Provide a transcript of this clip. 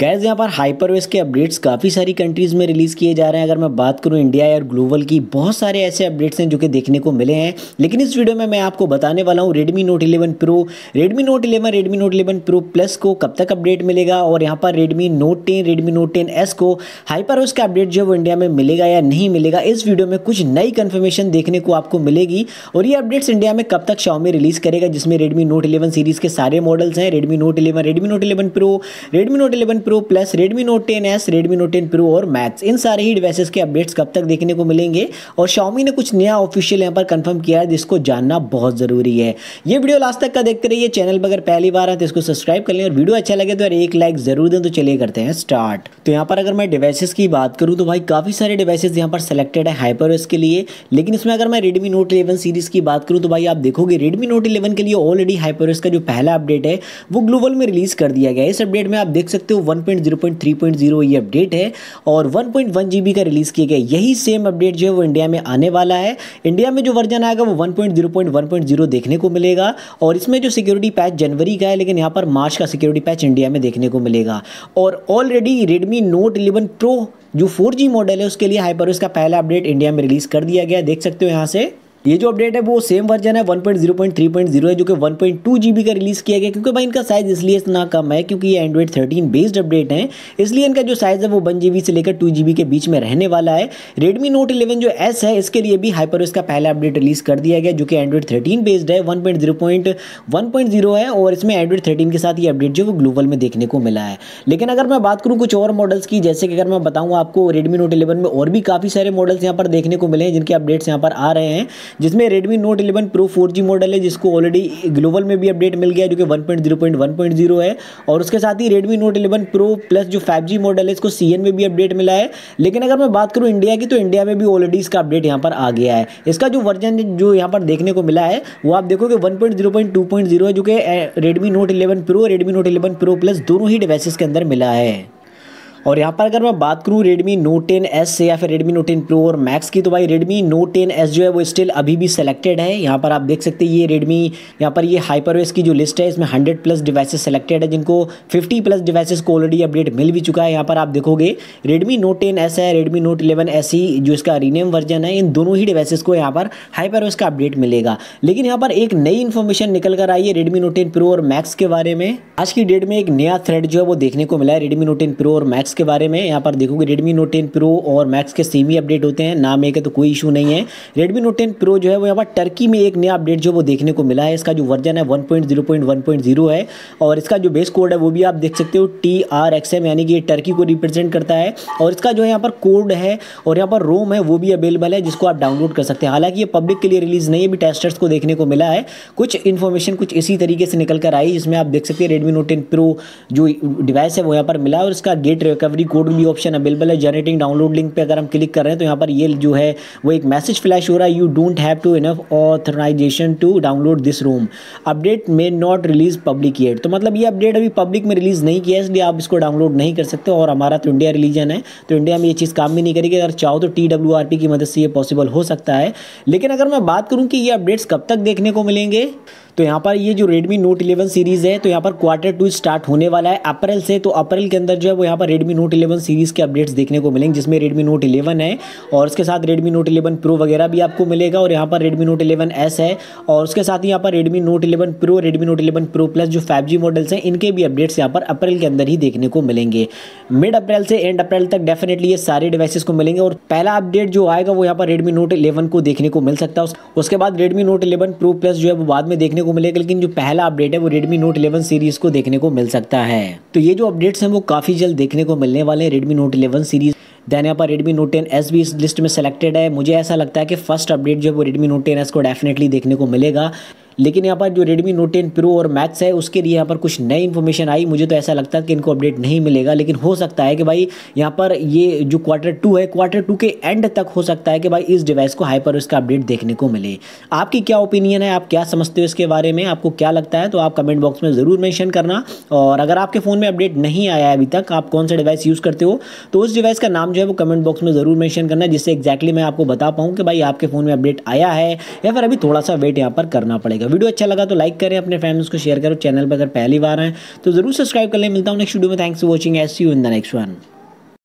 Guys यहाँ पर HyperOS के अपडेट्स काफ़ी सारी कंट्रीज़ में रिलीज़ किए जा रहे हैं। अगर मैं बात करूँ इंडिया और ग्लोबल की, बहुत सारे ऐसे अपडेट्स हैं जो कि देखने को मिले हैं, लेकिन इस वीडियो में मैं आपको बताने वाला हूँ Redmi Note 11 Pro, Redmi Note 11, Redmi Note 11 Pro Plus को कब तक अपडेट मिलेगा और यहाँ पर Redmi Note 10, Redmi Note 10S को हाइपरओएस का अपडेट जो है वो इंडिया में मिलेगा या नहीं मिलेगा। इस वीडियो में कुछ नई कन्फर्मेशन देखने को आपको मिलेगी और ये अपडेट्स इंडिया में कब तक Xiaomi रिलीज़ करेगा, जिसमें Redmi Note 11 सीरीज़ के सारे मॉडल्स हैं, Redmi Note 11, Redmi Note 11 Pro, Redmi Note 11 Pro Plus, Redmi Note 10s, Redmi Note 10 Pro और Max, इन सारे ही डिवाइसेस के अपडेट्स कब तक देखने को मिलेंगे। और Xiaomi ने कुछ नया ऑफिशियल यहाँ पर कंफर्म किया है जिसको जानना बहुत ज़रूरी है। ये वीडियो लास्ट तक का देखते रहिए। चैनल पर अगर पहली बार आए तो इसको सब्सक्राइब कर लें और वीडियो अच्छा लगे तो यार एक लाइक ज़रूर दें। तो चलिए करते हैं स्टार्ट। तो यहाँ पर अगर मैं डिवाइसेस की बात करूँ तो भाई काफ़ी सारे डिवाइसेस यहाँ पर सेलेक्टेड है हाइपरओएस के लिए, लेकिन इसमें अगर मैं Redmi Note 11 सीरीज़ की बात करूँ तो भाई आप देखोगे Redmi Note 11 के लिए ऑलरेडी हाइपरओएस का जो पहला अपडेट है वो ग्लोबल में रिलीज़ कर दिया गया। इस अपडेट में आप देख सकते हो 1.0.3.0 ये अपडेट है और 1.1 GB का रिलीज़ किया गया। यही सेम अपडेट जो है वो इंडिया में आने वाला है। इंडिया में जो वर्जन आएगा वो 1.0.1.0 देखने को मिलेगा और इसमें जो सिक्योरिटी पैच जनवरी का है, लेकिन यहाँ पर मार्च का सिक्योरिटी पैच इंडिया में देखने को मिलेगा। और ऑलरेडी Redmi Note 11 Pro जो 4G मॉडल है उसके लिए हाइपरओएस का पहला अपडेट इंडिया में रिलीज़ कर दिया गया। देख सकते हो यहाँ से ये जो अपडेट है वो सेम वर्जन है 1.0.3.0 है, जो कि 1.2 GB का रिलीज़ किया गया। क्योंकि भाई इनका साइज़ इसलिए इतना कम है क्योंकि ये एंड्रॉइड 13 बेस्ड अपडेट हैं, इसलिए इनका जो साइज़ है वो 1 GB से लेकर 2 GB के बीच में रहने वाला है। Redmi Note 11 जो S है इसके लिए भी हाइपरओएस का पहला अपडेट रिलीज़ कर दिया गया, जो कि एंड्रॉइड 13 बेस्ड है, 1.0.1.0 है और इसमें एंड्रॉइड 13 के साथ ये अपडेट जो वो ग्लोबल में देखने को मिला है। लेकिन अगर मैं बात करूँ कुछ और मॉडल्स की, जैसे कि अगर मैं बताऊँ आपको Redmi Note 11 में और भी काफ़ी सारे मॉडल्स यहाँ पर देखने को मिले हैं जिनके अपडेट्स यहाँ पर आ रहे हैं, जिसमें Redmi Note 11 Pro 4G model है जिसको ऑलरेडी ग्लोबल में भी अपडेट मिल गया जो कि 1.0.1.0 है। और उसके साथ ही Redmi Note 11 Pro Plus जो 5G मॉडल है इसको CN में भी अपडेट मिला है। लेकिन अगर मैं बात करूं इंडिया की तो इंडिया में भी ऑलरेडी इसका अपडेट यहां पर आ गया है। इसका जो वर्जन जो यहां पर देखने को मिला है वो आप देखोगे 1.0.2.0 है, जो कि Redmi Note 11 Pro, Redmi Note 11 Pro Plus दोनों ही डिवाइसेस के अंदर मिला है। और यहाँ पर अगर मैं बात करूँ Redmi Note 10s से या फिर Redmi Note 10 Pro और Max की, तो भाई Redmi Note 10s जो है वो स्टिल अभी भी सेलेक्टेड है। यहाँ पर आप देख सकते हैं ये Redmi यहाँ पर ये हाइपरओएस की जो लिस्ट है इसमें 100 प्लस डिवाइसेस सेलेक्टेड है, जिनको 50 प्लस डिवाइसेस को ऑलरेडी अपडेट मिल भी चुका है। यहाँ पर आप देखोगे Redmi Note 10s है, Redmi Note 11SE जो इसका रीनेम वर्जन है, इन दोनों ही डिवाइसेस को यहाँ पर हाइपरओएस का अपडेट मिलेगा। लेकिन यहाँ पर एक नई इन्फॉर्मेशन निकल कर आई है Redmi Note 10 Pro और Max के बारे में। आज की डेट में एक नया थ्रेड जो है वो देखने को मिला है Redmi Note 10 Pro और Max के बारे में। यहाँ पर देखोगे Redmi Note 10 Pro और Max के सेम ही अपडेट होते हैं, नाम एक है तो कोई इशू नहीं है। Redmi Note 10 Pro जो है वो यहाँ पर टर्की में एक नया अपडेट जो वो देखने को मिला है, इसका जो वर्जन है 1.0.1.0 है और इसका जो बेस कोड है वो भी आप देख सकते हो TRXM, यानी कि ये टर्की को रिप्रेजेंट करता है। और इसका जो यहाँ पर कोड है और यहाँ पर रोम है वो भी अवेलेबल है, जिसको आप डाउनलोड कर सकते हैं। हालांकि ये पब्लिक के लिए रिलीज़ नहीं है, अभी टेस्टर्स को देखने को मिला है। कुछ इन्फॉर्मेशन कुछ इसी तरीके से निकल कर आई, जिसमें आप देख सकते हैं Redmi Note 10 Pro जो डिवाइस है वो यहाँ पर मिला और इसका गेट रिकवरी कोड भी ऑप्शन अवेलेबल है। जनरेटिंग डाउनलोड लिंक पे अगर हम क्लिक कर रहे हैं तो यहाँ पर ये जो है वो एक मैसेज फ्लैश हो रहा है, you don't have to enough authorization to download this ROM update may not release public yet. तो मतलब ये अपडेट अभी पब्लिक में रिलीज़ नहीं किया है, इसलिए आप इसको डाउनलोड नहीं कर सकते। और हमारा तो इंडिया रिलीजन है तो इंडिया में ये चीज़ काम भी नहीं करेगी। अगर चाहो तो TWRP की मदद से ये पॉसिबल हो सकता है। लेकिन अगर मैं बात करूँ कि ये अपडेट्स कब तक देखने को मिलेंगे, तो यहाँ पर ये जो Redmi Note 11 सीरीज़ है तो यहाँ पर Q2 स्टार्ट होने वाला है अप्रैल से। तो अप्रैल के अंदर जो है वो यहाँ पर Redmi Note 11 सीरीज़ के अपडेट्स देखने को मिलेंगे, जिसमें Redmi Note 11 है और उसके साथ Redmi Note 11 Pro वगैरह भी आपको मिलेगा। और यहाँ पर Redmi Note 11S है और उसके साथ ही यहाँ पर Redmi Note 11 Pro, Redmi Note 11 Pro Plus जो 5G मॉडल्स हैं इनके भी अपडेट्स यहाँ पर अप्रैल के अंदर ही देखने को मिलेंगे। मिड अप्रैल से एंड अप्रैल तक डेफिनेटली ये सारे डिवाइसेस को मिलेंगे और पहला अपडेट जो आएगा वो यहाँ पर Redmi Note 11 को देखने को मिल सकता है। उसके बाद Redmi Note 11 Pro Plus जो है वो बाद में देखने को मिलेगा, लेकिन जो पहला अपडेट है वो Redmi Note 11 सीरीज़ को देखने को मिल सकता है। तो ये जो अपडेट्स हैं वो काफ़ी जल्द देखने को मिलने वाले हैं Redmi Note 11 सीरीज़। दैन यहाँ पर Redmi Note 10s भी इस लिस्ट में सेलेक्टेड है। मुझे ऐसा लगता है कि फर्स्ट अपडेट जो है वो Redmi Note 10s को डेफिनेटली देखने को मिलेगा। लेकिन यहाँ पर जो Redmi Note 10 Pro और Max है उसके लिए यहाँ पर कुछ नई इन्फॉर्मेशन आई। मुझे तो ऐसा लगता है कि इनको अपडेट नहीं मिलेगा, लेकिन हो सकता है कि भाई यहाँ पर ये जो Q2 है Q2 के एंड तक हो सकता है कि भाई इस डिवाइस को हाइपरओएस का अपडेट देखने को मिले। आपकी क्या ओपिनियन है, आप क्या समझते हो इसके बारे में, आपको क्या लगता है, तो आप कमेंट बॉक्स में ज़रूर मेंशन करना। और अगर आपके फ़ोन में अपडेट नहीं आया है अभी तक, आप कौन सा डिवाइस यूज़ करते हो, तो उस डिवाइस का नाम जो है वो कमेंट बॉक्स में ज़रूर मेंशन करना, जिससे एक्जैक्टली मैं आपको बता पाऊँ कि भाई आपके फ़ोन में अपडेट आया है या फिर अभी थोड़ा सा वेट यहाँ पर करना पड़ेगा। जाएगा। वीडियो अच्छा लगा तो लाइक करें, अपने फ्रेंड्स को शेयर करो, चैनल पर अगर पहली बार आए तो जरूर सब्सक्राइब कर लें। मिलता हूँ नेक्स्ट वीडियो में। Thanks for watching, see you in the next one.